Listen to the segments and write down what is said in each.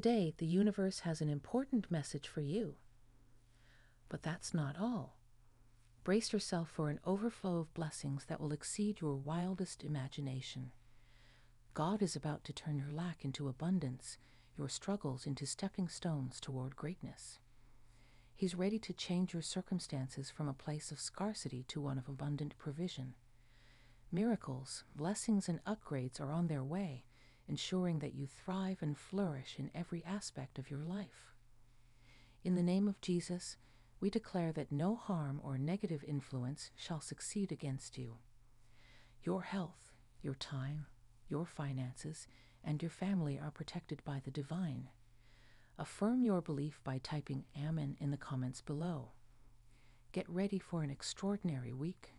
Today, the universe has an important message for you. But that's not all. Brace yourself for an overflow of blessings that will exceed your wildest imagination. God is about to turn your lack into abundance, your struggles into stepping stones toward greatness. He's ready to change your circumstances from a place of scarcity to one of abundant provision. Miracles, blessings, and upgrades are on their way, ensuring that you thrive and flourish in every aspect of your life. In the name of Jesus, we declare that no harm or negative influence shall succeed against you. Your health, your time, your finances, and your family are protected by the divine. Affirm your belief by typing Amen in the comments below. Get ready for an extraordinary week.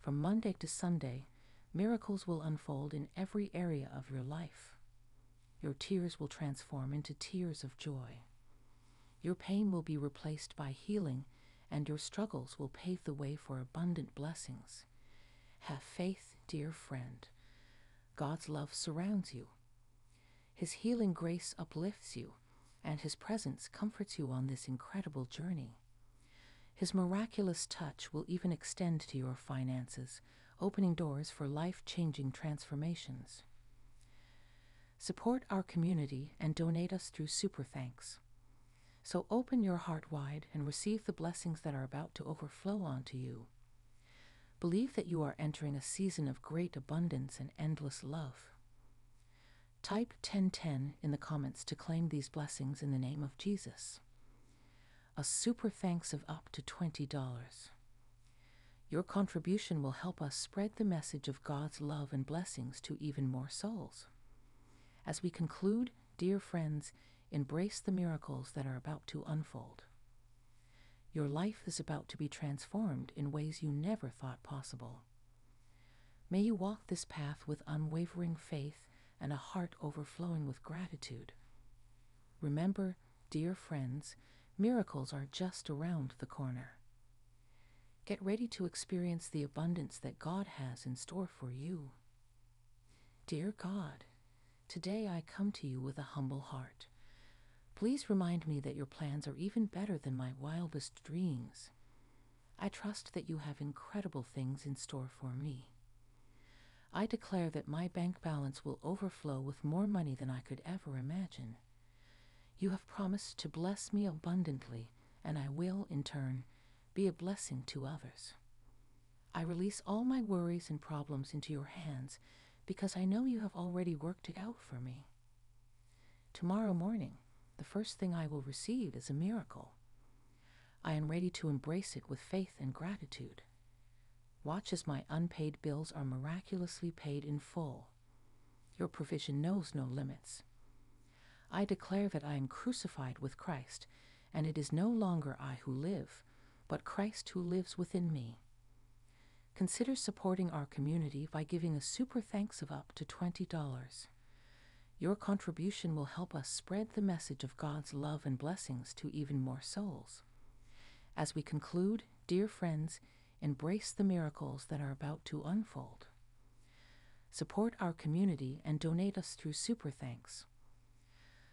From Monday to Sunday, miracles will unfold in every area of your life. Your tears will transform into tears of joy. Your pain will be replaced by healing, and your struggles will pave the way for abundant blessings. Have faith, dear friend. God's love surrounds you. His healing grace uplifts you, and His presence comforts you on this incredible journey. His miraculous touch will even extend to your finances, opening doors for life-changing transformations. Support our community and donate us through Super Thanks. So open your heart wide and receive the blessings that are about to overflow onto you. Believe that you are entering a season of great abundance and endless love. Type 1010 in the comments to claim these blessings in the name of Jesus. A super thanks of up to $20. Your contribution will help us spread the message of God's love and blessings to even more souls. As we conclude, dear friends, embrace the miracles that are about to unfold. Your life is about to be transformed in ways you never thought possible. May you walk this path with unwavering faith and a heart overflowing with gratitude. Remember, dear friends, miracles are just around the corner. Get ready to experience the abundance that God has in store for you. Dear God, today I come to you with a humble heart. Please remind me that your plans are even better than my wildest dreams. I trust that you have incredible things in store for me. I declare that my bank balance will overflow with more money than I could ever imagine. You have promised to bless me abundantly, and I will, in turn, be a blessing to others. I release all my worries and problems into your hands because I know you have already worked it out for me. Tomorrow morning, the first thing I will receive is a miracle. I am ready to embrace it with faith and gratitude. Watch as my unpaid bills are miraculously paid in full. Your provision knows no limits. I declare that I am crucified with Christ, and it is no longer I who live, but Christ who lives within me. Consider supporting our community by giving a super thanks of up to $20. Your contribution will help us spread the message of God's love and blessings to even more souls. As we conclude, dear friends, embrace the miracles that are about to unfold. Support our community and donate us through Super Thanks.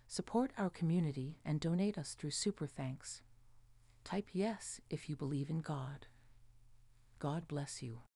Support our community and donate us through Super Thanks. Type yes if you believe in God. God bless you.